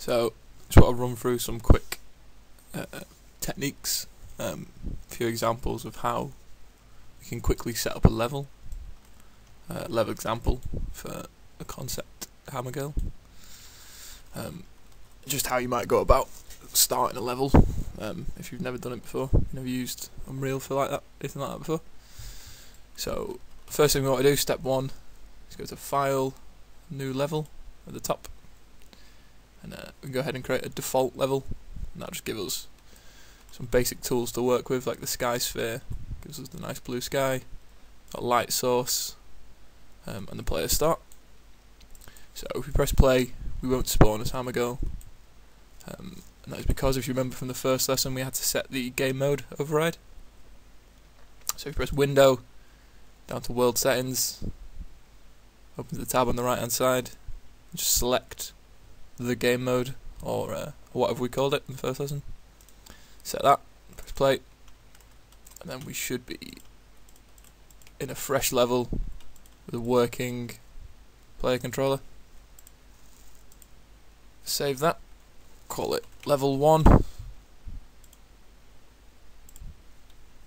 So just want to run through some quick techniques, a few examples of how we can quickly set up a level, example for a concept Hammer Girl. Just how you might go about starting a level if you've never done it before, never used Unreal for anything like that before. So first thing we want to do, step one, is go to File, New Level at the top, and we can go ahead and create a default level, and that'll just give us some basic tools to work with, like the sky sphere, gives us the nice blue sky, got a light source, and the player start. So if we press play, we won't spawn as Hammer Girl, and that is because, if you remember from the first lesson, we had to set the game mode override. So if you press window, down to world settings, open the tab on the right hand side, and just select the game mode, or whatever we called it in the first lesson. Set that, press play, and then we should be in a fresh level with a working player controller. Save that, call it level 1,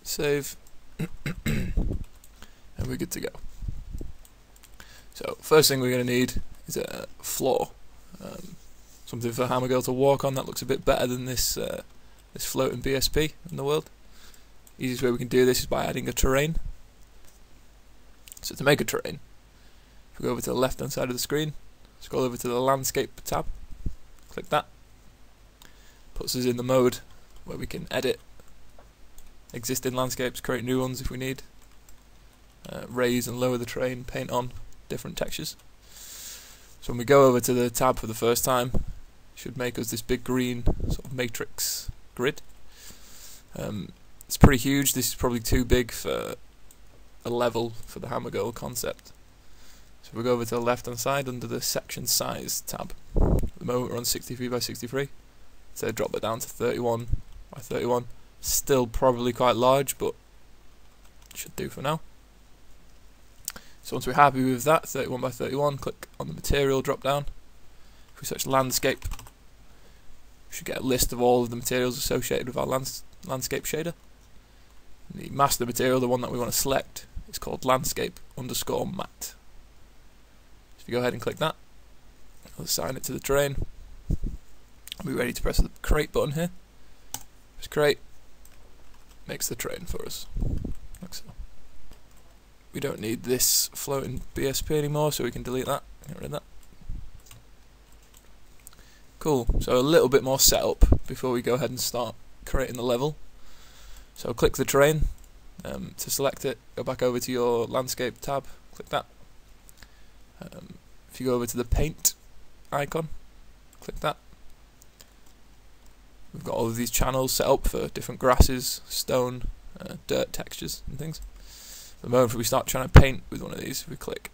save, and we're good to go. So first thing we're going to need is a floor, something for Hammer Girl to walk on. That looks a bit better than this this floating BSP in the world. Easiest way we can do this is by adding a terrain. So to make a terrain, if we go over to the left hand side of the screen, scroll over to the Landscape tab, click that, puts us in the mode where we can edit existing landscapes, create new ones if we need, raise and lower the terrain, paint on different textures. So when we go over to the tab for the first time, it should make us this big green sort of matrix grid. It's pretty huge. This is probably too big for a level for the Hammer Girl concept. So we'll go over to the left hand side under the section size tab. At the moment we're on 63 by 63, so drop it down to 31 by 31. Still probably quite large, but should do for now. So once we're happy with that, 31 by 31, click on the material drop down. If we search landscape, we should get a list of all of the materials associated with our landscape shader. And the master material, the one that we want to select, is called landscape_matte. So if you go ahead and click that, I'll assign it to the terrain. I'll be ready to press the create button here. Press create, makes the terrain for us, like so. We don't need this floating BSP anymore, so we can delete that, get rid of that. Cool, so a little bit more setup before we go ahead and start creating the level. So click the terrain, to select it, go back over to your landscape tab, click that. If you go over to the paint icon, click that. We've got all of these channels set up for different grasses, stone, dirt textures and things. At the moment, if we start trying to paint with one of these, if we click,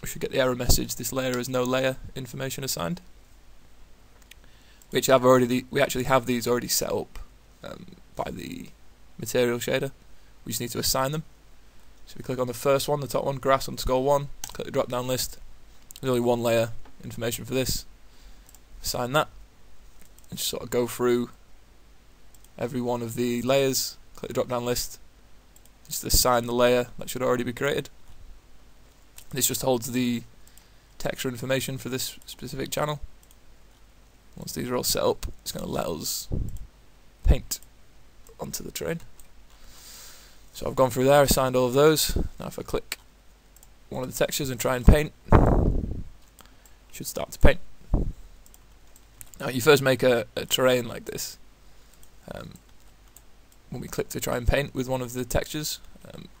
we should get the error message, this layer has no layer information assigned. We actually have these already set up by the material shader. We just need to assign them. So we click on the first one, the top one, grass_1, click the drop down list. There's only one layer information for this. Assign that, and just sort of go through every one of the layers, click the drop down list, just assign the layer that should already be created. This just holds the texture information for this specific channel. Once these are all set up, it's going to let us paint onto the terrain. So I've gone through there, assigned all of those. Now if I click one of the textures and try and paint, it should start to paint. Now you first make a terrain like this, when we click to try and paint with one of the textures,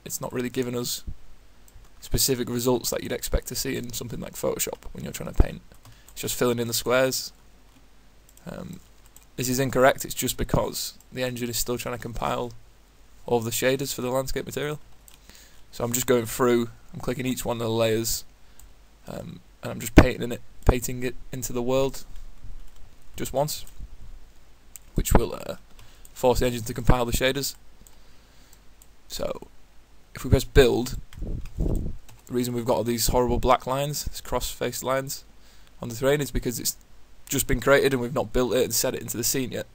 it's not really giving us specific results that you'd expect to see in something like Photoshop when you're trying to paint. It's just filling in the squares. This is incorrect. It's just because the engine is still trying to compile all of the shaders for the landscape material. So I'm just going through, I'm clicking each one of the layers, and I'm just painting it into the world just once, which will force the engine to compile the shaders. So if we press build, the reason we've got all these horrible black lines, these cross-faced lines on the terrain, is because it's just been created and we've not built it and set it into the scene yet.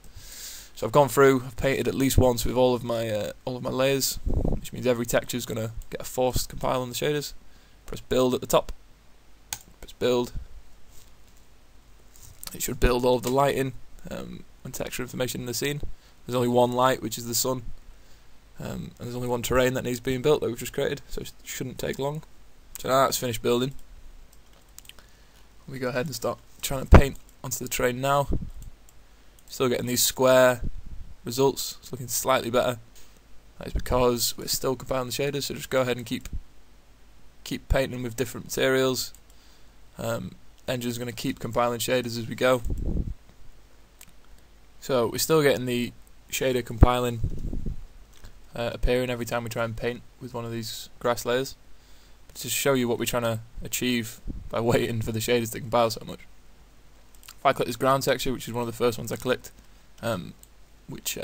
So I've gone through, I've painted at least once with all of my layers, which means every texture is going to get a forced compile on the shaders. Press build at the top. Press build. It should build all of the lighting and texture information in the scene. There's only one light, which is the sun, and there's only one terrain that needs being built that we've just created, so it shouldn't take long. So now that's finished building. We go ahead and start trying to paint onto the terrain now. Still getting these square results. It's looking slightly better. That is because we're still compiling the shaders, so just go ahead and keep painting with different materials. Engine's going to keep compiling shaders as we go. So we're still getting the shader compiling appearing every time we try and paint with one of these grass layers. But to show you what we're trying to achieve by waiting for the shaders to compile so much. If I click this ground texture, which is one of the first ones I clicked, which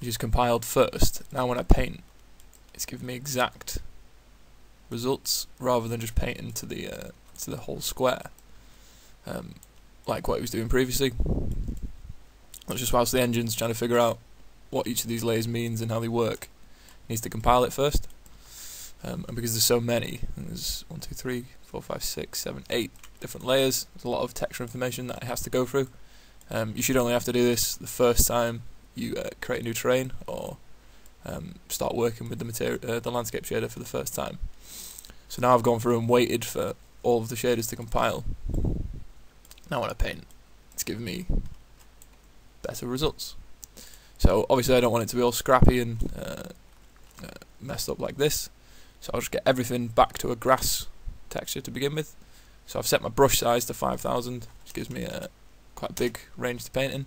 is compiled first, now when I paint, it's giving me exact results rather than just painting to the whole square, like what it was doing previously. That's just whilst the engine's trying to figure out what each of these layers means and how they work, it needs to compile it first. And because there's so many, and there's 1, 2, 3, 4, 5, 6, 7, 8 different layers, there's a lot of texture information that it has to go through. You should only have to do this the first time you create a new terrain or start working with the landscape shader for the first time. So now I've gone through and waited for all of the shaders to compile. Now when I paint, it's giving me better results. So obviously I don't want it to be all scrappy and messed up like this. So I'll just get everything back to a grass texture to begin with. So I've set my brush size to 5,000, which gives me a quite big range to paint in.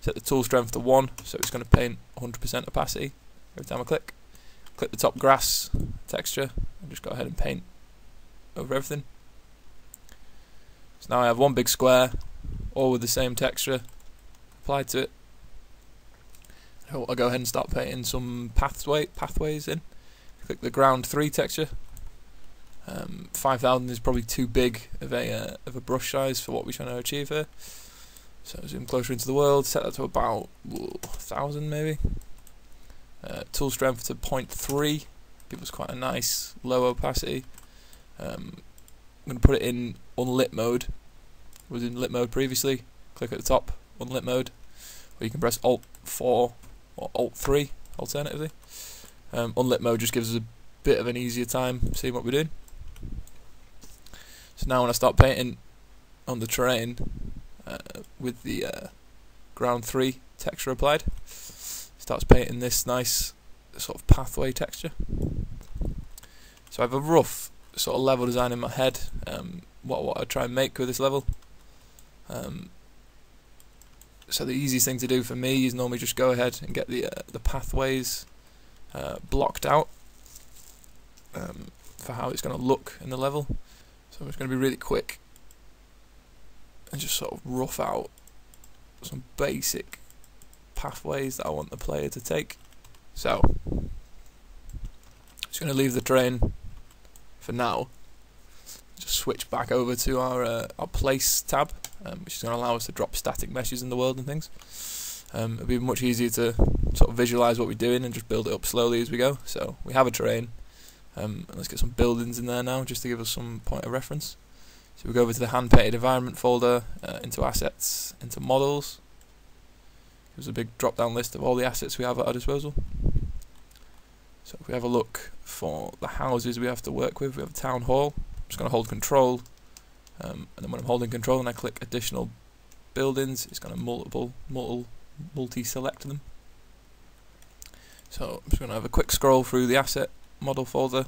Set the tool strength to 1, so it's going to paint 100% opacity every time I click. Click the top grass texture and just go ahead and paint over everything. So now I have one big square, all with the same texture applied to it. I'll go ahead and start painting some pathways in. Click the ground 3 texture. 5,000 is probably too big of a brush size for what we're trying to achieve here. So zoom closer into the world. Set that to about 1,000 maybe. Tool strength to 0.3. Gives us quite a nice low opacity. I'm going to put it in unlit mode. It was in lit mode previously. Click at the top, unlit mode. Or you can press Alt 4 or Alt 3 alternatively. Unlit mode just gives us a bit of an easier time seeing what we're doing. So now when I start painting on the terrain with the ground 3 texture applied, starts painting this nice sort of pathway texture. So I have a rough sort of level design in my head, what I try and make with this level. So the easiest thing to do for me is normally just go ahead and get the pathways blocked out for how it's going to look in the level. So I'm just going to be really quick and just sort of rough out some basic pathways that I want the player to take. So I'm just going to leave the terrain for now. Just switch back over to our place tab, which is going to allow us to drop static meshes in the world and things. It'll be much easier to sort of visualize what we're doing and just build it up slowly as we go. So we have a terrain. Let's get some buildings in there now just to give us some point of reference. So we go over to the hand painted environment folder, into assets, into models. There's a big drop down list of all the assets we have at our disposal. So if we have a look for the houses we have to work with, we have a town hall. I'm just going to hold control, and then when I'm holding control and I click additional buildings, it's going to multi-select them. So I'm just going to have a quick scroll through the asset model folder,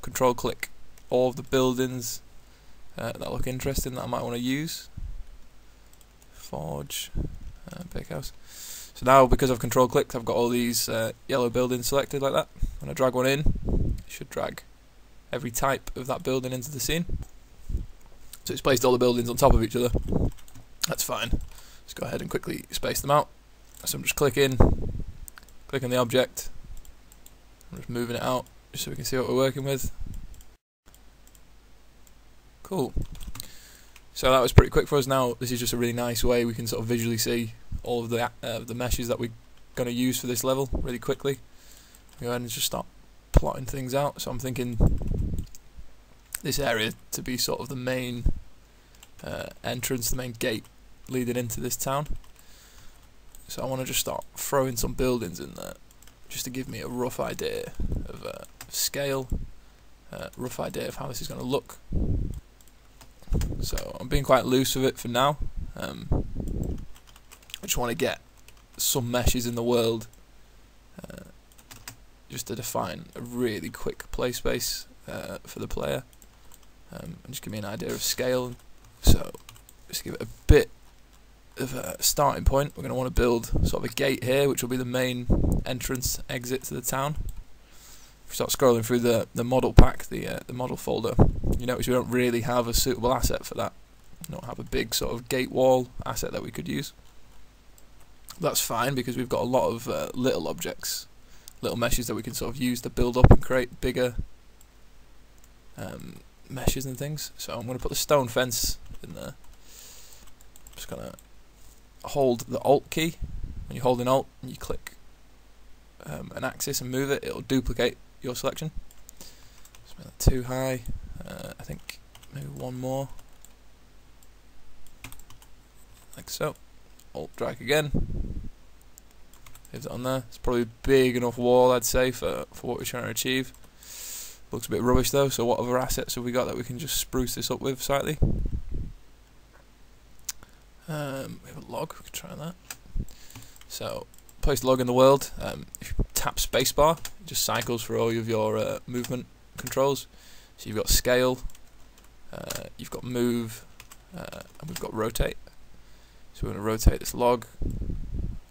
control click all of the buildings that look interesting that I might want to use. Forge, big house. So now because I've control clicked, I've got all these yellow buildings selected like that. When I drag one in, it should drag every type of that building into the scene. So it's placed all the buildings on top of each other. That's fine. Let's go ahead and quickly space them out. So I'm just clicking the object. I'm just moving it out just so we can see what we're working with. Cool. So that was pretty quick for us. Now this is just a really nice way we can sort of visually see all of the meshes that we're going to use for this level really quickly. Go ahead and just start plotting things out. So I'm thinking this area to be sort of the main entrance, the main gate leading into this town. So I want to just start throwing some buildings in there just to give me a rough idea of scale, rough idea of how this is going to look. So I'm being quite loose with it for now. I just want to get some meshes in the world just to define a really quick play space for the player and just give me an idea of scale. So just give it a bit of a starting point. We're going to want to build sort of a gate here, which will be the main entrance exit to the town. If we start scrolling through the model pack, the model folder, you notice we don't really have a suitable asset for that. We don't have a big sort of gate wall asset that we could use. That's fine because we've got a lot of little objects, little meshes that we can sort of use to build up and create bigger meshes and things. So I'm going to put the stone fence in there. I'm just going to hold the Alt key. When you're holding Alt and you click an axis and move it, it'll duplicate your selection. Just make that too high. I think maybe one more, like so. Alt drag again. Leave that on there. It's probably a big enough wall, I'd say, for what we're trying to achieve. Looks a bit rubbish though. So what other assets have we got that we can just spruce this up with slightly? We have a log. We could try that. So place log in the world. If you tap spacebar, it just cycles for all of your movement controls. So you've got scale, you've got move, and we've got rotate. So we're going to rotate this log,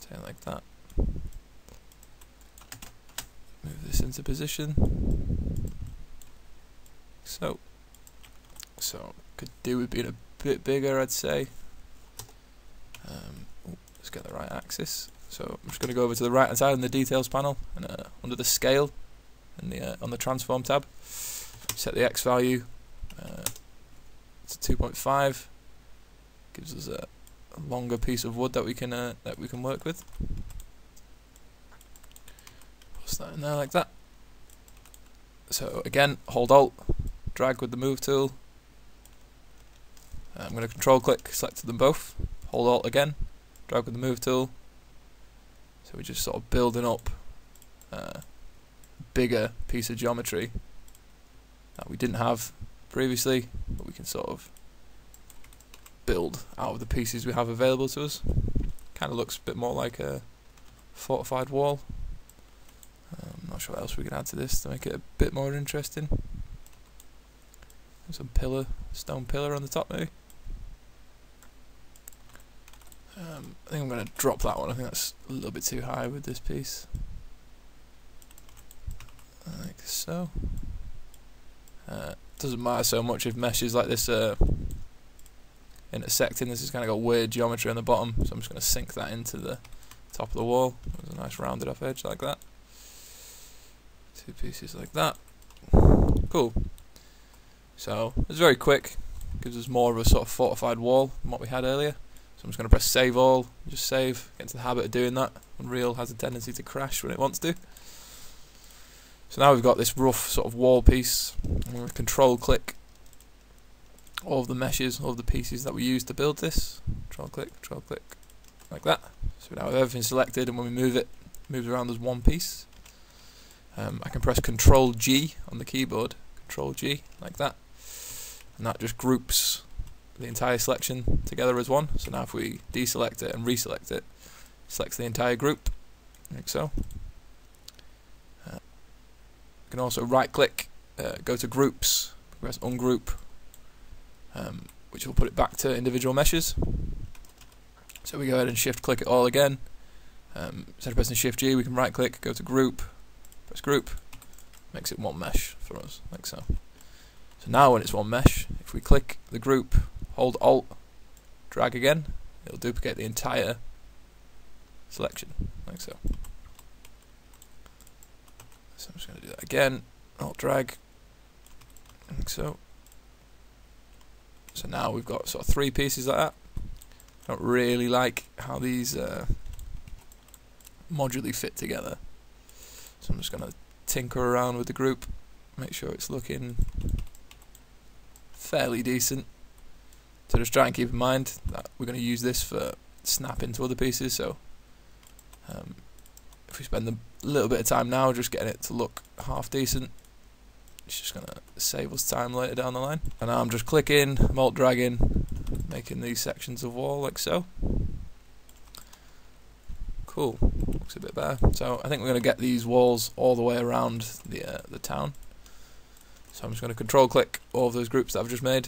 something like that. Move this into position. So could do with being a bit bigger, I'd say. Let's get the right axis. So I'm just going to go over to the right hand side in the details panel, and under the scale, and on the transform tab, set the X value to 2.5. Gives us a longer piece of wood that we can work with. Put that in there like that. So again, hold Alt, drag with the move tool. I'm going to control click, select them both. Hold Alt again, drag with the move tool. So we're just sort of building up a bigger piece of geometry that we didn't have previously, but we can sort of build out of the pieces we have available to us. Kind of looks a bit more like a fortified wall. I'm not sure what else we can add to this to make it a bit more interesting. Some pillar, stone pillar on the top maybe. I think I'm going to drop that one. I think that's a little bit too high with this piece, like so. Doesn't matter so much if meshes like this are intersecting. This has kind of got weird geometry on the bottom, so I'm just going to sink that into the top of the wall. There's a nice rounded off edge like that. Two pieces like that. Cool. So it's very quick. Gives us more of a sort of fortified wall than what we had earlier. I'm just going to press save all, just save, get into the habit of doing that. Unreal has a tendency to crash when it wants to. So now we've got this rough sort of wall piece. I'm going to control click all of the meshes, all of the pieces that we used to build this. Control click, like that. So now we have everything selected, and when we move it, it moves around as one piece. I can press Control G on the keyboard, Control G, like that. And that just groups the entire selection together as one. So now if we deselect it and reselect it, selects the entire group, like so. You can also right click, go to groups, press ungroup, which will put it back to individual meshes. So we go ahead and shift click it all again. Instead of pressing Shift G, we can right click, go to group, press group, makes it one mesh for us, like so. So now when it's one mesh, if we click the group, hold Alt, drag again, it'll duplicate the entire selection, like so. So I'm just going to do that again, Alt drag, like so. So now we've got sort of three pieces like that. I don't really like how these modularly fit together. So I'm just going to tinker around with the group, make sure it's looking fairly decent. So just try and keep in mind that we're going to use this for snapping to other pieces, so if we spend a little bit of time now just getting it to look half decent, it's just going to save us time later down the line. And now I'm just clicking, I'm alt dragging, making these sections of wall like so. Cool, looks a bit better. So I think we're going to get these walls all the way around the town. So I'm just going to control click all of those groups that I've just made.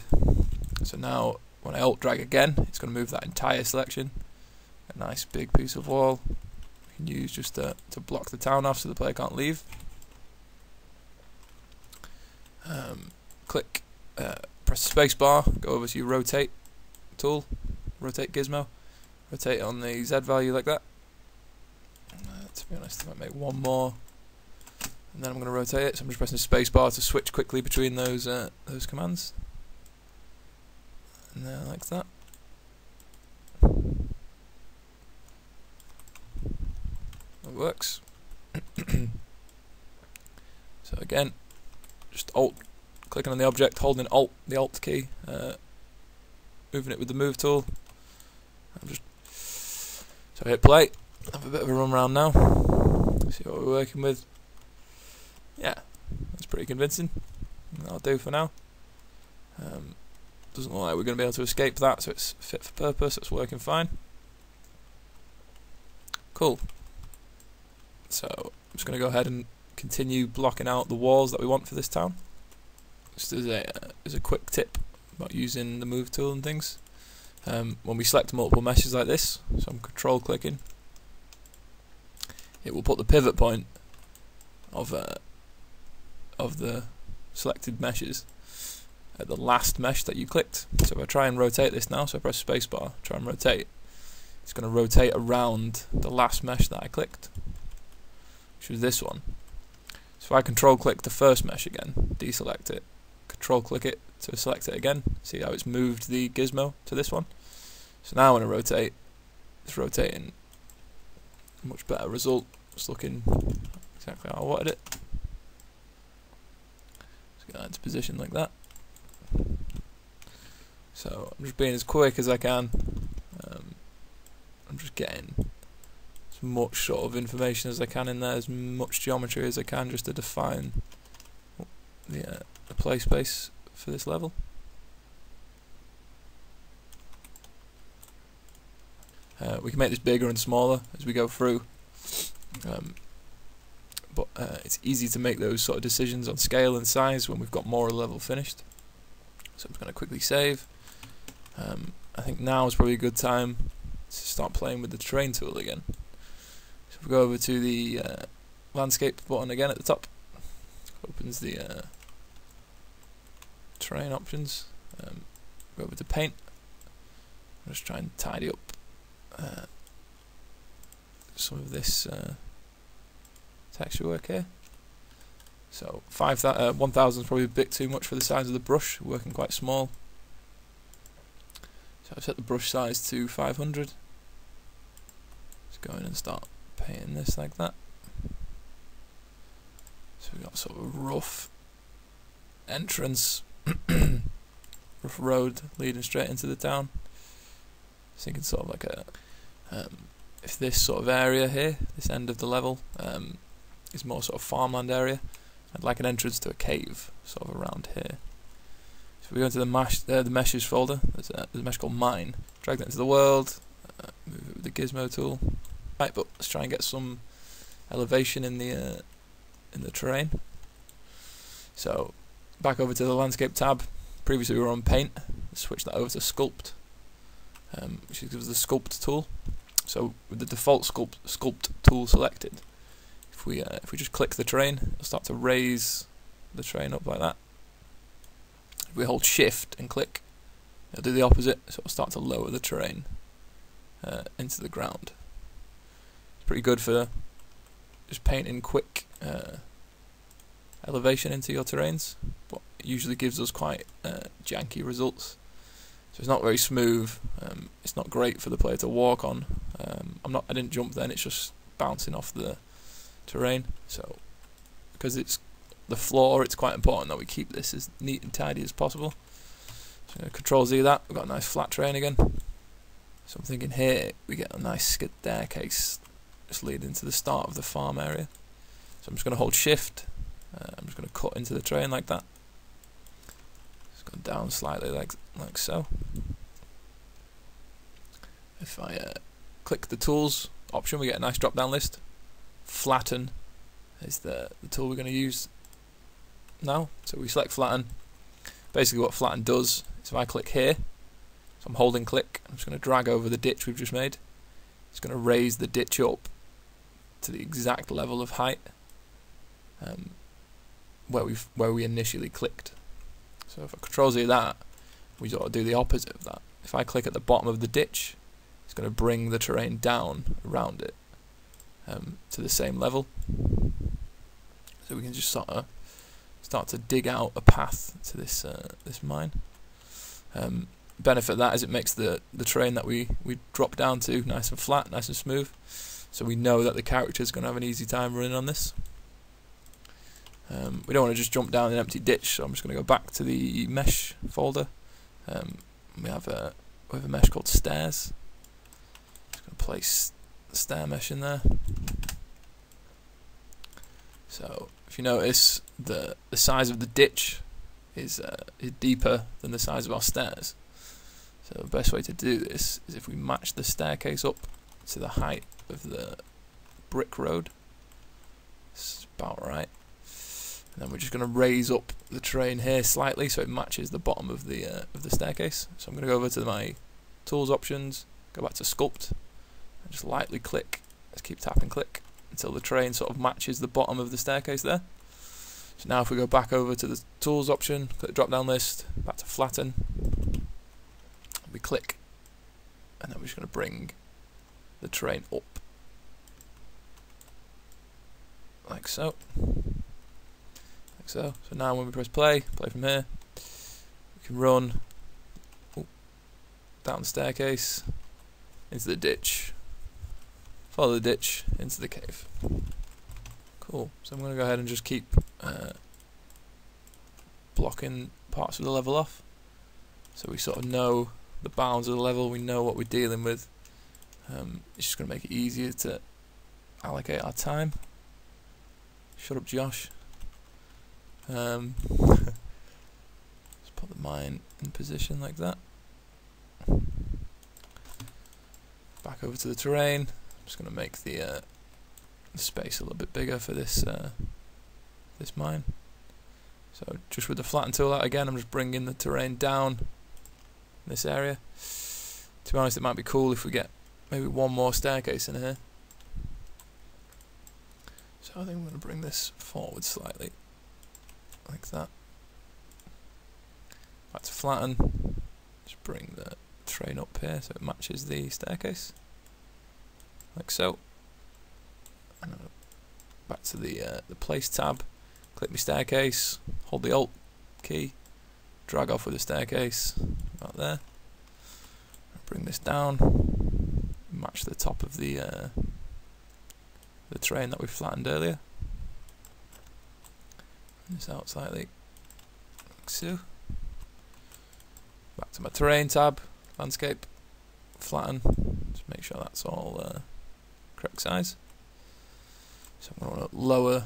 So now when I alt drag again, it's going to move that entire selection. A nice big piece of wall we can use just to block the town off so the player can't leave. Click, press spacebar, go over to your rotate tool, rotate gizmo, rotate on the Z value like that. To be honest, I might make one more, and then I'm going to rotate it. So I'm just pressing spacebar to switch quickly between those commands, and there, like that. That works. So again, just alt, clicking on the object, holding alt, the alt key, moving it with the move tool. So I hit play. Have a bit of a run around now, see what we're working with. Yeah, that's pretty convincing. That'll do for now. Doesn't look like we're going to be able to escape that, so it's fit for purpose, it's working fine. Cool. So I'm just going to go ahead and continue blocking out the walls that we want for this town. Just as a quick tip about using the move tool and things. When we select multiple meshes like this, so I'm control clicking, it will put the pivot point of the selected meshes at the last mesh that you clicked. So if I try and rotate this now, so I press spacebar, try and rotate, it's going to rotate around the last mesh that I clicked, which was this one. So if I control click the first mesh again, deselect it, control click it to select it again, see how it's moved the gizmo to this one. So now when I rotate, it's rotating. Much better result, it's looking exactly how I wanted it. Let's get that into position like that. So I'm just being as quick as I can. I'm just getting as much sort of information as I can in there, as much geometry as I can, just to define the play space for this level. We can make this bigger and smaller as we go through, but it's easy to make those sort of decisions on scale and size when we've got more of the level finished. So I'm just going to quickly save. I think now is probably a good time to start playing with the terrain tool again. So if we go over to the landscape button again at the top, opens the terrain options. Go over to paint. I'll just try and tidy up some of this texture work here. So 1,000 is probably a bit too much for the size of the brush, working quite small. So I've set the brush size to 500. Let's go in and start painting this like that. So we've got sort of a rough entrance, rough road leading straight into the town. I was thinking sort of like a, if this sort of area here, this end of the level, is more sort of farmland area, I'd like an entrance to a cave sort of around here. So we go into the meshes folder. There's a mesh called mine. Drag that into the world. Move it with the gizmo tool. Right, but let's try and get some elevation in the terrain. So back over to the landscape tab. Previously we were on paint. Let's switch that over to sculpt. Which gives the sculpt tool. So with the default sculpt tool selected, if we just click the terrain, it'll start to raise the terrain up like that. If we hold shift and click, it'll do the opposite, so it'll start to lower the terrain into the ground. It's pretty good for just painting quick elevation into your terrains, but it usually gives us quite janky results. So it's not very smooth. It's not great for the player to walk on. I didn't jump then. It's just bouncing off the terrain. So because it's the floor, it's quite important that we keep this as neat and tidy as possible. So Control Z that. We've got a nice flat terrain again. So I'm thinking here we get a nice staircase just leading to the start of the farm area. So I'm just going to hold Shift. I'm just going to cut into the terrain like that. Just go down slightly like so. If I click the tools option, we get a nice drop down list. Flatten is the tool we're going to use now. So we select flatten. Basically what flatten does is if I click here, so I'm holding click, I'm just going to drag over the ditch we've just made. It's going to raise the ditch up to the exact level of height where we initially clicked. So if I Control Z that, we sort of do the opposite of that. If I click at the bottom of the ditch, it's going to bring the terrain down around it to the same level. So we can just sort of start to dig out a path to this this mine. Benefit of that is it makes the terrain that we drop down to nice and flat, nice and smooth, so we know that the character is going to have an easy time running on this. We don't want to just jump down an empty ditch, so I'm just going to go back to the mesh folder. We have a mesh called stairs. Just going to place the stair mesh in there. So if you notice, the size of the ditch is deeper than the size of our stairs. So the best way to do this is if we match the staircase up to the height of the brick road. It's about right. And then we're just going to raise up the terrain here slightly so it matches the bottom of the staircase. So I'm going to go over to my tools options, go back to sculpt, and just lightly click. Let's keep tapping click until the terrain sort of matches the bottom of the staircase there. So now if we go back over to the tools option, click the drop down list, back to flatten, we click, and then we're just going to bring the terrain up like so. So now when we press play from here, we can run down the staircase, into the ditch, follow the ditch, into the cave. Cool, so I'm going to go ahead and just keep blocking parts of the level off, so we sort of know the bounds of the level, we know what we're dealing with. It's just going to make it easier to allocate our time. Shut up, Josh. Let's put the mine in position like that. Back over to the terrain. I'm just going to make the space a little bit bigger for this this mine. So just with the flatten tool out again, I'm just bringing the terrain down in this area. To be honest, it might be cool if we get maybe one more staircase in here. So I think I'm going to bring this forward slightly. Like that. Back to flatten. Just bring the terrain up here so it matches the staircase. Like so. And then back to the place tab. Click my staircase. Hold the Alt key. Drag off with the staircase. Right there. Bring this down. Match the top of the terrain that we flattened earlier. This out slightly, like so. Back to my terrain tab, landscape, flatten. Just make sure that's all correct size. So I'm going to lower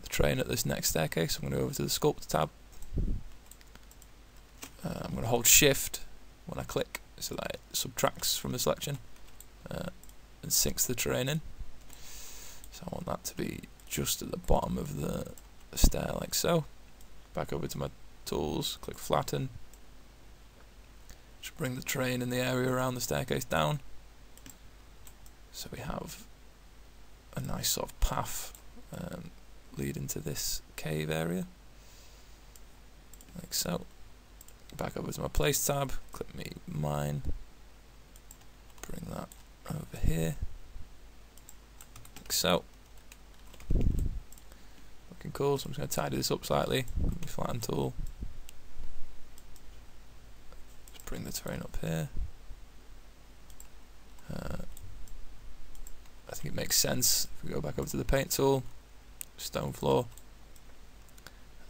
the terrain at this next staircase. I'm going to go over to the sculpt tab. I'm going to hold Shift when I click, so that it subtracts from the selection and sinks the terrain in. So I want that to be just at the bottom of the stair like so. Back over to my tools, click flatten. Just bring the terrain in the area around the staircase down. So we have a nice sort of path leading to this cave area. Like so. Back over to my place tab, click me mine. Bring that over here. Like so. Cool, so I'm just going to tidy this up slightly. Flatten tool. Just bring the terrain up here. I think it makes sense if we go back over to the paint tool, stone floor.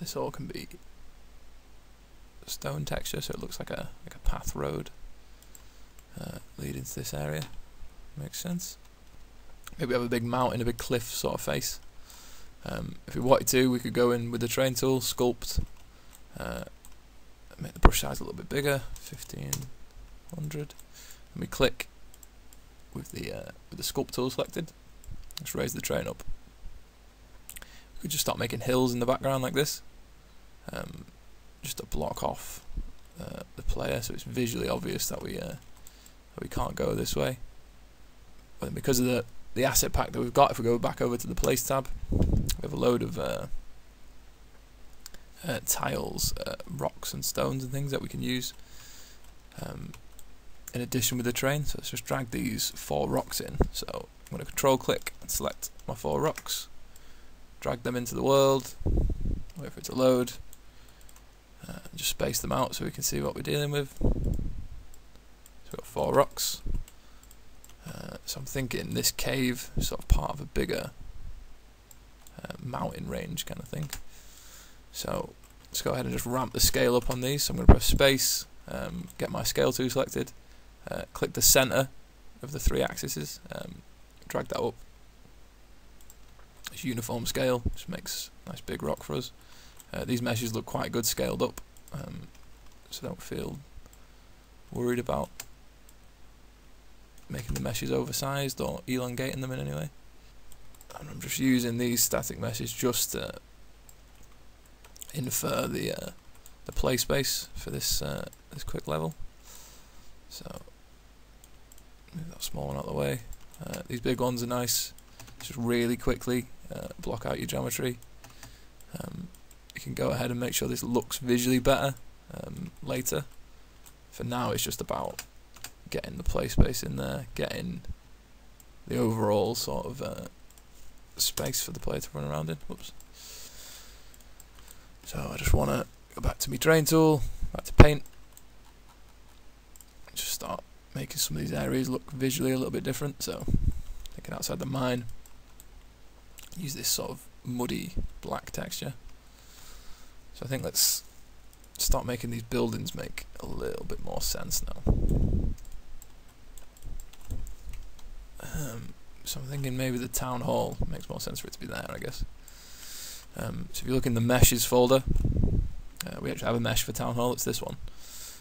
This all can be stone texture, so it looks like a path road leading to this area. Makes sense. Maybe we have a big mountain, a big cliff sort of face. If we wanted to, we could go in with the terrain tool, sculpt, make the brush size a little bit bigger, 1500, and we click with the sculpt tool selected. Let's raise the terrain up. We could just start making hills in the background like this, just to block off the player, so it's visually obvious that we can't go this way. But because of the asset pack that we've got, if we go back over to the place tab, we have a load of tiles, rocks and stones and things that we can use in addition with the terrain. So let's just drag these 4 rocks in. So I'm going to control click and select my 4 rocks, drag them into the world, wait for it to load, and just space them out so we can see what we're dealing with. So we've got 4 rocks. So I'm thinking this cave is sort of part of a bigger mountain range kind of thing. So let's go ahead and just ramp the scale up on these. So I'm going to press space, get my scale tool selected, click the center of the 3 axes, drag that up. It's uniform scale, which makes a nice big rock for us. These meshes look quite good scaled up, so don't feel worried about making the meshes oversized or elongating them in any way. And I'm just using these static meshes just to infer the play space for this this quick level. So move that small one out of the way. These big ones are nice. Just really quickly block out your geometry. You can go ahead and make sure this looks visually better later. For now, it's just about getting the play space in there, getting the overall sort of space for the player to run around in. Whoops. So I just want to go back to my terrain tool, back to paint, and just start making some of these areas look visually a little bit different. So thinking outside the mine, use this sort of muddy black texture. So I think let's start making these buildings make a little bit more sense now. So I'm thinking maybe the town hall makes more sense for it to be there, I guess. So if you look in the meshes folder, we actually have a mesh for town hall. It's this one.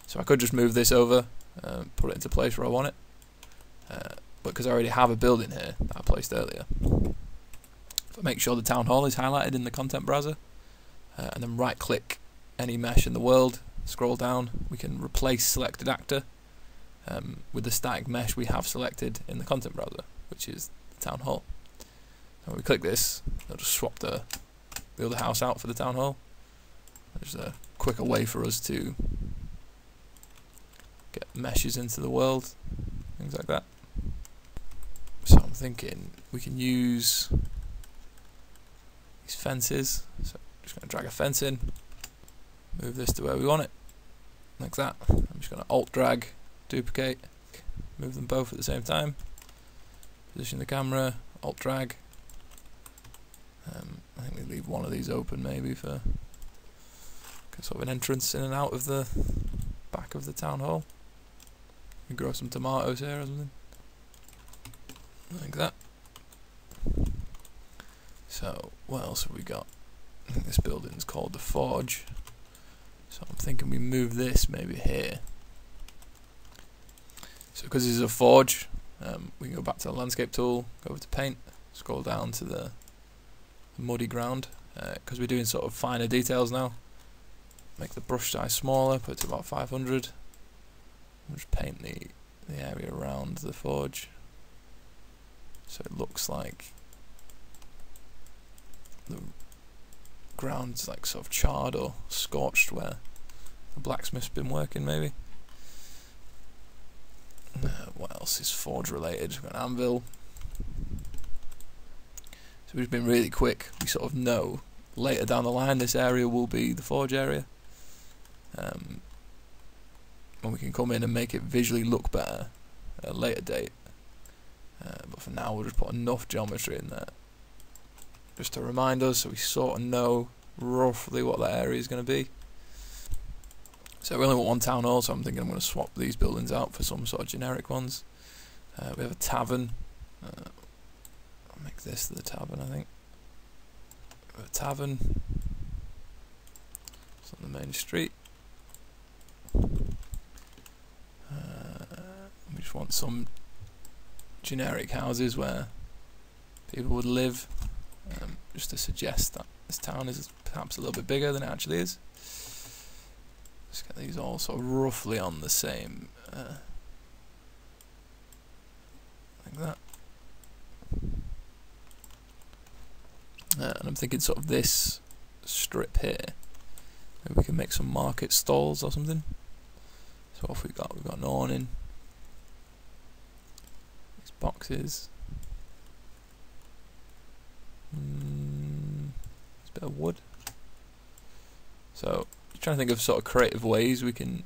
So I could just move this over, put it into place where I want it. But because I already have a building here that I placed earlier, if I make sure the town hall is highlighted in the content browser, and then right click any mesh in the world, scroll down, we can replace selected actor with the static mesh we have selected in the content browser, which is the town hall. So when we click this, they'll just swap the other house out for the town hall. There's a quicker way for us to get meshes into the world, things like that. So I'm thinking we can use these fences. So I'm just going to drag a fence in, move this to where we want it, like that. I'm just going to alt drag, duplicate, move them both at the same time, position the camera, alt drag. I think we leave one of these open maybe for sort of an entrance in and out of the back of the town hall. We grow some tomatoes here or something like that. So what else have we got? I think this building's called the Forge. So I'm thinking we move this maybe here. So because this is a forge, we can go back to the landscape tool, go over to paint, scroll down to the muddy ground, because we're doing sort of finer details now. Make the brush size smaller, put it to about 500. And just paint the area around the forge, so it looks like the ground's like sort of charred or scorched where the blacksmith's been working, maybe. What else is forge related? We've got an anvil. So we've been really quick. We sort of know later down the line this area will be the forge area. when we can come in and make it visually look better at a later date. But for now, we'll just put enough geometry in there just to remind us, so we sort of know roughly what that area is going to be. So we only want one town hall, so I'm thinking I'm going to swap these buildings out for some sort of generic ones. We have a tavern. I'll make this the tavern, I think. We have a tavern. It's on the main street. We just want some generic houses where people would live, just to suggest that this town is perhaps a little bit bigger than it actually is. Just get these all sort of roughly on the same, like that. And I'm thinking sort of this strip here, maybe we can make some market stalls or something. So what have we got? We've got an awning, these boxes, it's a bit of wood. So I'm trying to think of sort of creative ways we can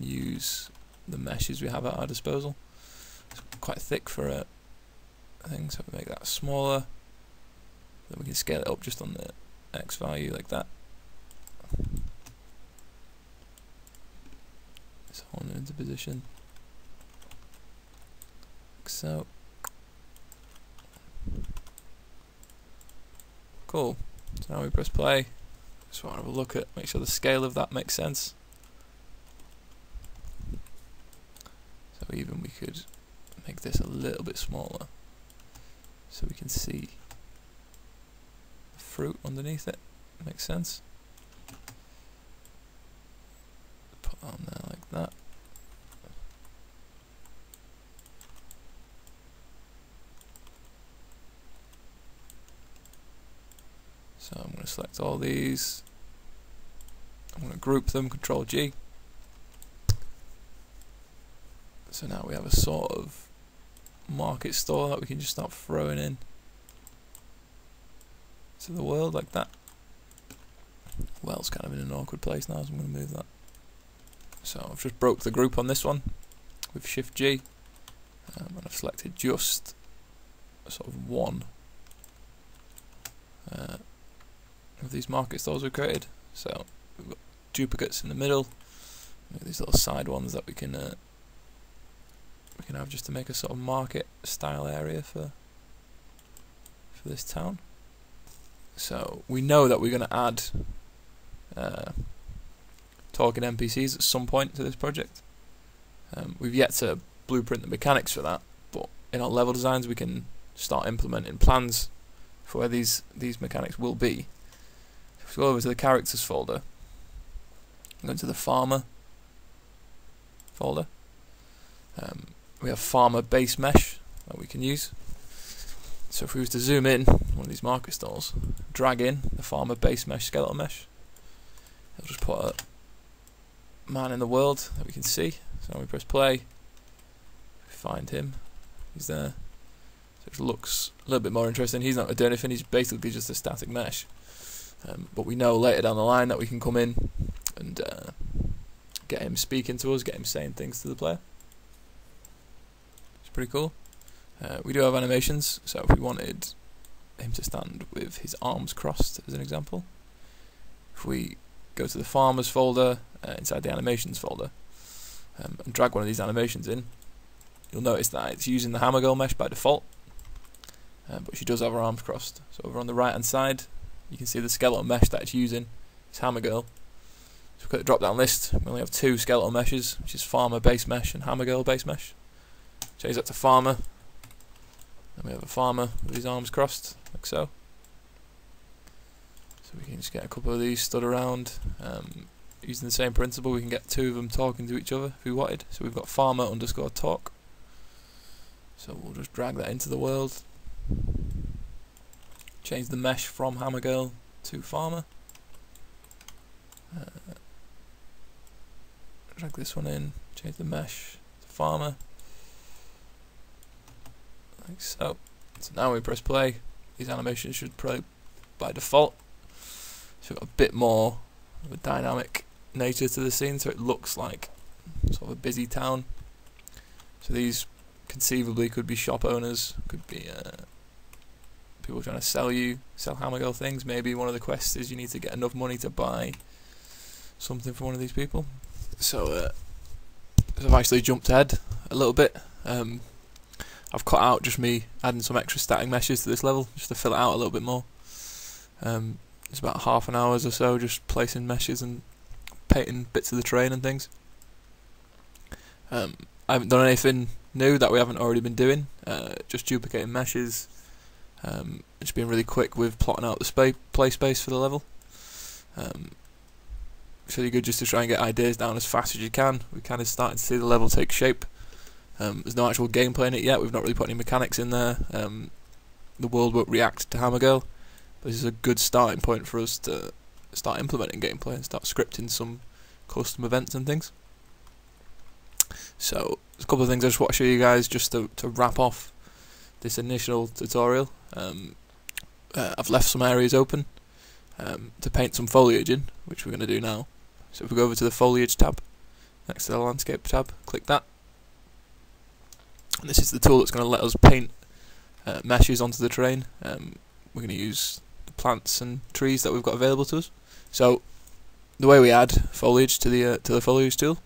use the meshes we have at our disposal. It's quite thick for a thing, so we make that smaller. Then we can scale it up just on the X value like that. On into position, like so. Cool. So now we press play. Just want to have a look at, make sure the scale of that makes sense. So even we could make this a little bit smaller, so we can see the fruit underneath it. Makes sense. Put that on there like that. So I'm going to select all these, I'm going to group them, Control G. So now we have a sort of market store that we can just start throwing in to the world like that. Well, it's kind of in an awkward place now, so I'm going to move that. So I've just broke the group on this one with Shift G, and I've selected just sort of one of these market stores we've created. So we've got duplicates in the middle, these little side ones that we can have just to make a sort of market style area for this town. So we know that we're going to add talking NPCs at some point to this project. We've yet to blueprint the mechanics for that, but in our level designs we can start implementing plans for where these mechanics will be. If we go over to the characters folder, go into the farmer folder. We have Farmer Base Mesh that we can use. So if we was to zoom in one of these market stalls, drag in the Farmer Base Mesh Skeletal Mesh, it'll just put a man in the world that we can see. So now we press play, we find him, he's there. So it looks a little bit more interesting. He's not going to do anything, he's basically just a static mesh. But we know later down the line that we can come in and get him speaking to us, get him saying things to the player. It's pretty cool. We do have animations, so if we wanted him to stand with his arms crossed as an example, if we go to the farmers folder, inside the animations folder, and drag one of these animations in, you'll notice that it's using the Hammer Girl mesh by default, but she does have her arms crossed. So over on the right hand side you can see the skeletal mesh that it's using, it's Hammer Girl. So we've got the drop down list, we only have two skeletal meshes, which is Farmer Base Mesh and Hammer Girl Base Mesh. Change that to farmer, and we have a farmer with his arms crossed, like so. So we can just get a couple of these stood around. Using the same principle, we can get two of them talking to each other if we wanted. So we've got farmer underscore talk. So we'll just drag that into the world. Change the mesh from Hammer Girl to farmer. Drag this one in. Change the mesh to farmer. Like so. So now we press play. These animations should play by default. So we've got a bit more of a dynamic nature to the scene, so it looks like sort of a busy town. So these conceivably could be shop owners, could be people trying to sell Hammer Girl things. Maybe one of the quests is you need to get enough money to buy something from one of these people. So I've actually jumped ahead a little bit. I've cut out just me adding some extra static meshes to this level just to fill it out a little bit more. It's about half an hour or so just placing meshes and painting bits of the terrain and things. I haven't done anything new that we haven't already been doing, just duplicating meshes, just being really quick with plotting out the play space for the level. It's really good just to try and get ideas down as fast as you can. We kind of started to see the level take shape. There's no actual gameplay in it yet, we've not really put any mechanics in there. The world won't react to Hammer Girl. This is a good starting point for us to start implementing gameplay and start scripting some custom events and things. So there's a couple of things I just want to show you guys just to wrap off this initial tutorial. I've left some areas open to paint some foliage in, which we're going to do now. So if we go over to the foliage tab, next to the landscape tab, click that. And this is the tool that's going to let us paint meshes onto the terrain. We're going to use the plants and trees that we've got available to us. So the way we add foliage to the foliage tool,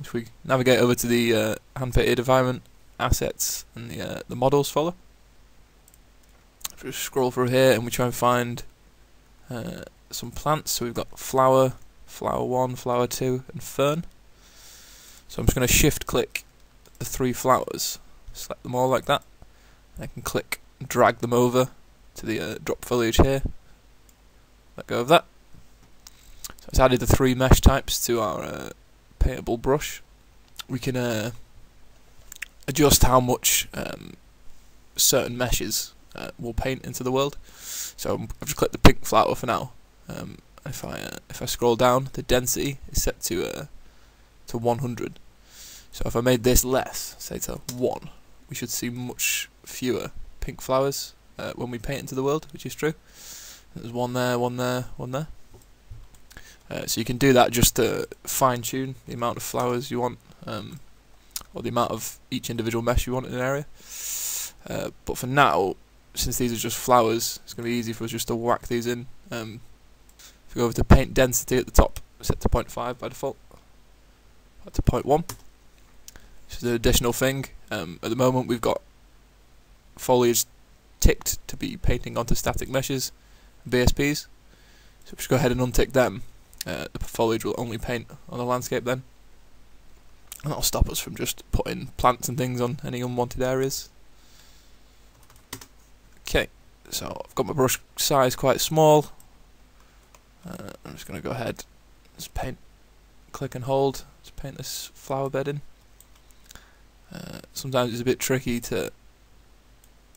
if we navigate over to the hand-painted environment, assets, and the models folder. If we scroll through here and we try and find some plants, so we've got flower, flower 1, flower 2, and fern. So I'm just going to shift-click the three flowers, select them all like that, and I can click and drag them over to the drop foliage here. Let go of that. So it's added the three mesh types to our paintable brush. We can adjust how much certain meshes will paint into the world. So I've just clicked the pink flower for now. If I scroll down, the density is set to 100. So if I made this less, say to 1, we should see much fewer pink flowers when we paint into the world, which is true. There's one there, one there, one there. So you can do that just to fine-tune the amount of flowers you want, or the amount of each individual mesh you want in an area. But for now, since these are just flowers, it's going to be easy for us just to whack these in. If we go over to paint density at the top, set to 0.5 by default, back to 0.1. This is an additional thing. At the moment we've got foliage ticked to be painting onto static meshes, BSPs. So if we just go ahead and untick them, the foliage will only paint on the landscape then. And that'll stop us from just putting plants and things on any unwanted areas. Okay, so I've got my brush size quite small. I'm just going to go ahead, just paint, click and hold, just paint this flower bed in. Sometimes it's a bit tricky to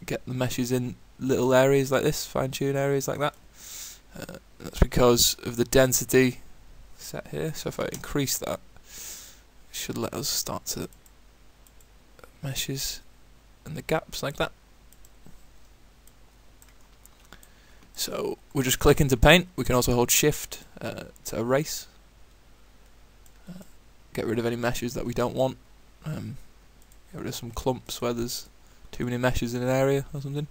get the meshes in little areas like this, fine-tune areas like that. That's because of the density set here, so if I increase that, it should let us start to meshes and the gaps like that. So we're just clicking to paint. We can also hold shift to erase, get rid of any meshes that we don't want, get rid of some clumps where there's too many meshes in an area or something.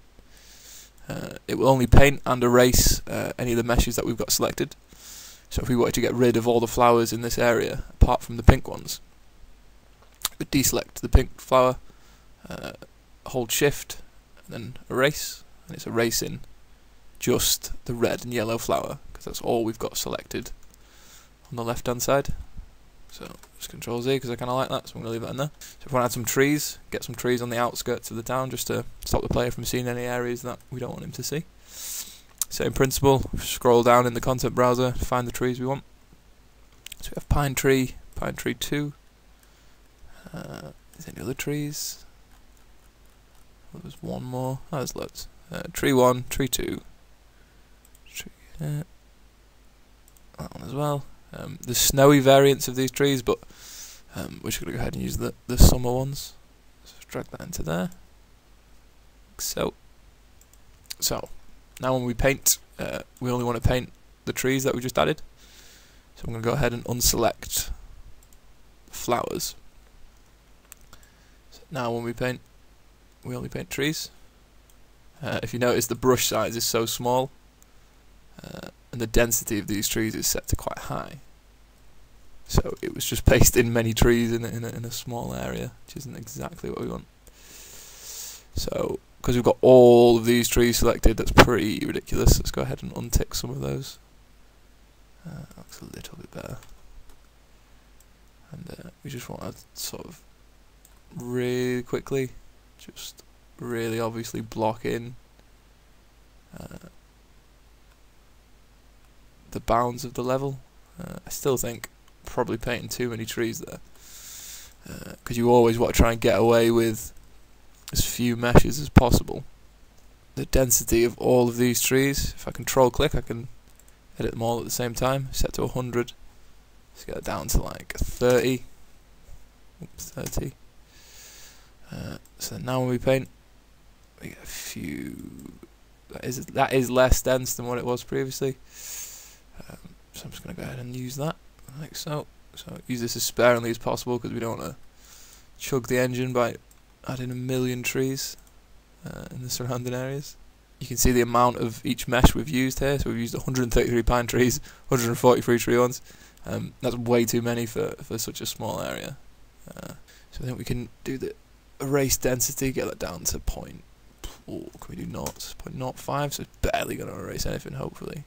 It will only paint and erase any of the meshes that we've got selected. So if we wanted to get rid of all the flowers in this area, apart from the pink ones, we deselect the pink flower, hold shift, and then erase, and it's erasing just the red and yellow flower, because that's all we've got selected on the left hand side. So just Control Z, because I kind of like that, so I'm going to leave that in there. So if we want to add some trees, get some trees on the outskirts of the town just to stop the player from seeing any areas that we don't want him to see. Same principle, scroll down in the content browser, find the trees we want. So we have pine tree 2. Is there any other trees? Well, there's one more. Oh, there's loads. Tree 1, tree 2. Tree, that one as well. The snowy variants of these trees, but we're just going to go ahead and use the summer ones. So drag that into there. So now when we paint, we only want to paint the trees that we just added. So I'm going to go ahead and unselect the flowers. So now when we paint, we only paint trees. If you notice, the brush size is so small, and the density of these trees is set to quite high. So it was just pasted in many trees in a small area, which isn't exactly what we want. So, because we've got all of these trees selected, that's pretty ridiculous. Let's go ahead and untick some of those. That looks a little bit better. And we just want to sort of really quickly, just really obviously block in the bounds of the level. I still think probably painting too many trees there, because you always want to try and get away with as few meshes as possible. The density of all of these trees, if I control click, I can edit them all at the same time, set to 100. Let's get it down to like 30. Oops, 30. So now when we paint, we get a few. That is less dense than what it was previously. So I'm just going to go ahead and use that like so. So use this as sparingly as possible, because we don't want to chug the engine by adding a million trees in the surrounding areas. You can see the amount of each mesh we've used here. So we've used 133 pine trees, 143 tree ones. That's way too many for such a small area. So I think we can do the erase density, get that down to point. Oh, can we do 0.05? So it's barely going to erase anything, hopefully.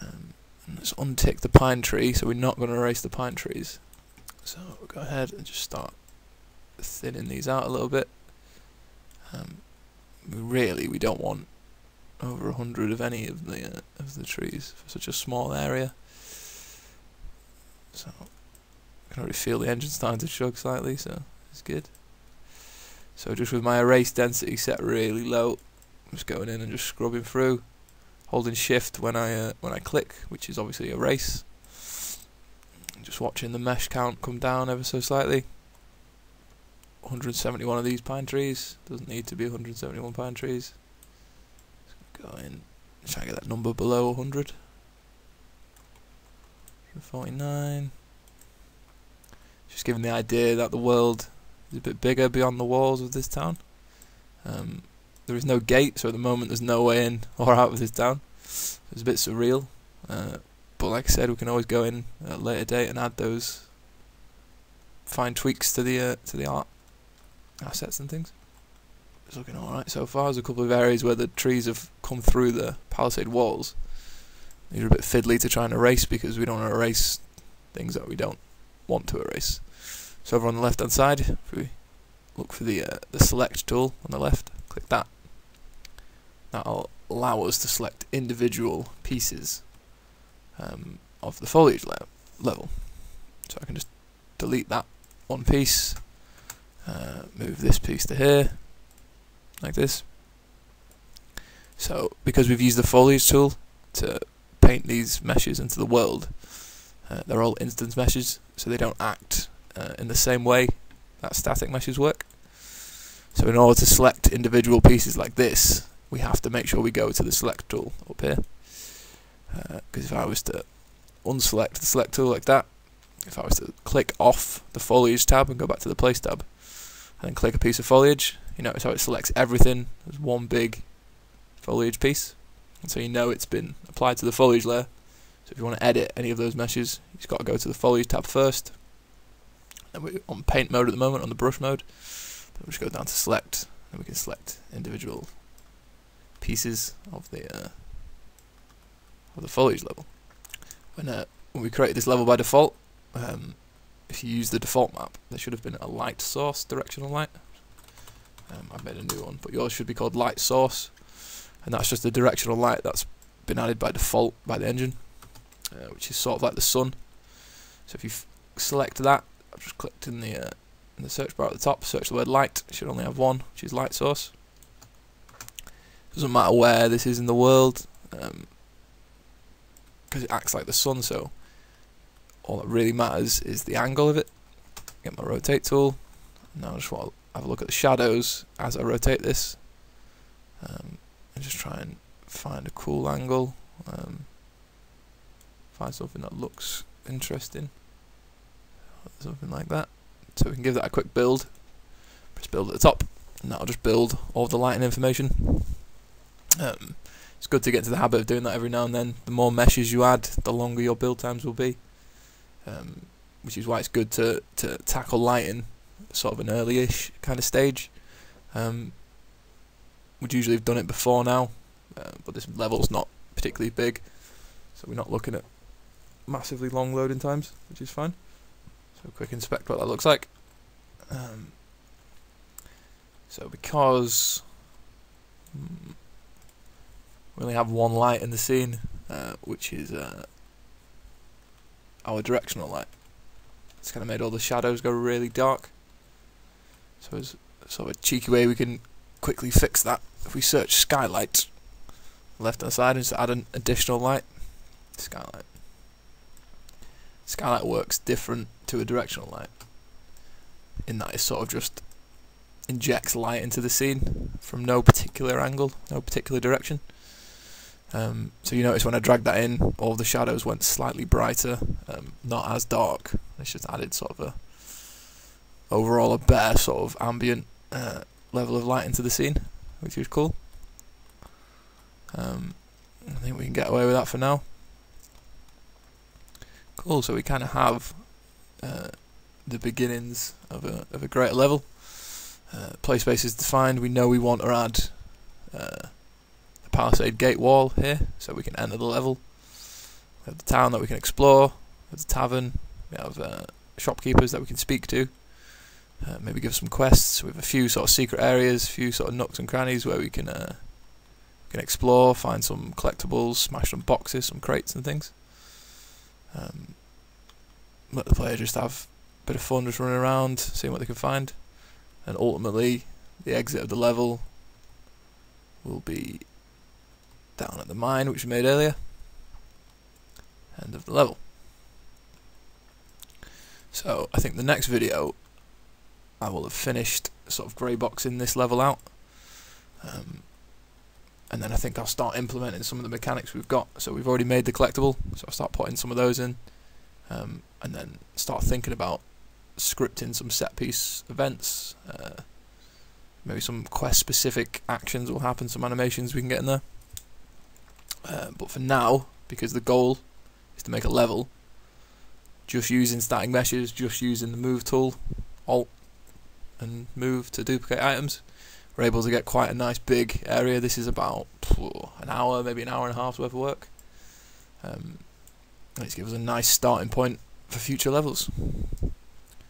And let's untick the pine tree, so we're not going to erase the pine trees. So we'll go ahead and just start thinning these out a little bit. Really, we don't want over 100 of any of the trees for such a small area. So I can already feel the engine starting to chug slightly, so it's good. So just with my erase density set really low, I'm just going in and just scrubbing through, holding shift when I click, which is obviously erase. And just watching the mesh count come down ever so slightly. 171 of these pine trees. Doesn't need to be 171 pine trees. Just go in, try and get that number below 100. 149. Just giving the idea that the world is a bit bigger beyond the walls of this town. There is no gate, so at the moment there's no way in or out of this town. So it's a bit surreal. But like I said, we can always go in at a later date and add those fine tweaks to the art assets and things. It's looking alright so far. There's a couple of areas where the trees have come through the palisade walls. These are a bit fiddly to try and erase, because we don't want to erase things that we don't want to erase. So over on the left hand side, if we look for the select tool on the left, click that. That'll allow us to select individual pieces of the foliage level. So I can just delete that one piece, move this piece to here, like this. So because we've used the foliage tool to paint these meshes into the world, they're all instance meshes, so they don't act in the same way that static meshes work. So in order to select individual pieces like this, we have to make sure we go to the select tool up here, because if I was to unselect the select tool like that, if I was to click off the foliage tab and go back to the place tab, and then click a piece of foliage, you notice how it selects everything as one big foliage piece, and so you know it's been applied to the foliage layer. So if you want to edit any of those meshes, you just got to go to the foliage tab first. And we're on paint mode at the moment, on the brush mode. Then we just go down to select, and we can select individual pieces of the foliage level. When we created this level by default, if you use the default map, there should have been a light source, directional light. I've made a new one, but yours should be called light source, and that's just the directional light that's been added by default by the engine, which is sort of like the sun. So if you select that, I've just clicked in the search bar at the top, search the word light. It should only have one, which is light source. Doesn't matter where this is in the world, because it acts like the sun, so all that really matters is the angle of it. Get my rotate tool. Now I just want to have a look at the shadows as I rotate this, and just try and find a cool angle, find something that looks interesting. something like that. So we can give that a quick build. Press build at the top, and that'll just build all the lighting information. It's good to get to the habit of doing that every now and then. The more meshes you add, the longer your build times will be. Which is why it's good to tackle lighting sort of an early-ish kind of stage. We'd usually have done it before now, but this level's not particularly big, so we're not looking at massively long loading times, which is fine. So quick inspect what that looks like. So because we only have one light in the scene, which is our directional light, it's kind of made all the shadows go really dark. So as sort of a cheeky way we can quickly fix that, if we search skylight left hand side and just add an additional light, skylight. Skylight works different to a directional light in that it sort of just injects light into the scene from no particular angle, no particular direction. So you notice when I dragged that in, all the shadows went slightly brighter, not as dark. It's just added sort of a overall a better sort of ambient level of light into the scene, which is cool. I think we can get away with that for now. Cool, so we kind of have the beginnings of a greater level. Play space is defined. We know we want to add a palisade gate wall here, so we can enter the level. We have the town that we can explore. We have the tavern. We have shopkeepers that we can speak to. Maybe give some quests. We have a few sort of secret areas, a few sort of nooks and crannies where we can explore, find some collectibles, smash some boxes, some crates and things. Let the player just have a bit of fun just running around, seeing what they can find. And ultimately, the exit of the level will be down at the mine, which we made earlier. End of the level. So I think the next video I will have finished sort of grey boxing this level out, and then I think I'll start implementing some of the mechanics we've got. So we've already made the collectible, so I'll start putting some of those in, and then start thinking about scripting some set piece events, maybe some quest specific actions will happen, some animations we can get in there, but for now, because the goal is to make a level, just using static meshes, just using the move tool, Alt and move to duplicate items, we're able to get quite a nice big area. This is about an hour, maybe an hour and a half's worth of work. Let's give us a nice starting point for future levels.